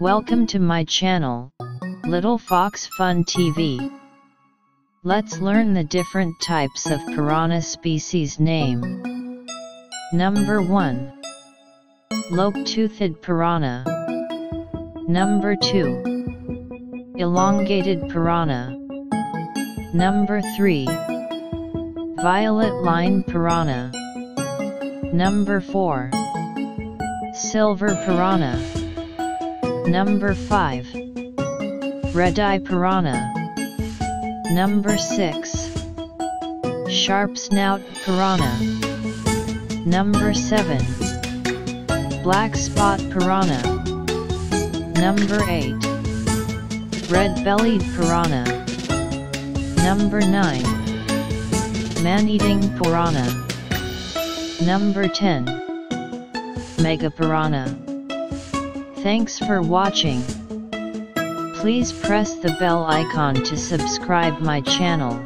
Welcome to my channel, Little Fox Fun TV. Let's learn the different types of piranha species name. Number 1. Lobe-toothed piranha. Number 2. Elongated piranha. Number 3. Violet-lined piranha. Number 4. Silver piranha. Number 5. Red-eye piranha. Number 6. Sharp-snout piranha. Number 7. Black spot piranha. Number 8. Red-bellied piranha. Number 9. Man-eating piranha. Number 10. Mega piranha. Thanks for watching. Please press the bell icon to subscribe my channel.